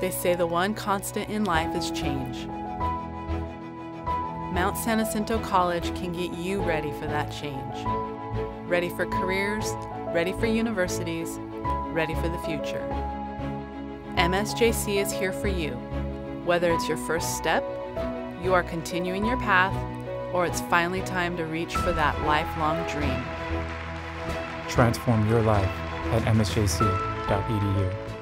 They say the one constant in life is change. Mount San Jacinto College can get you ready for that change. Ready for careers, ready for universities, ready for the future. MSJC is here for you. Whether it's your first step, you are continuing your path, or it's finally time to reach for that lifelong dream. Transform your life at msjc.edu.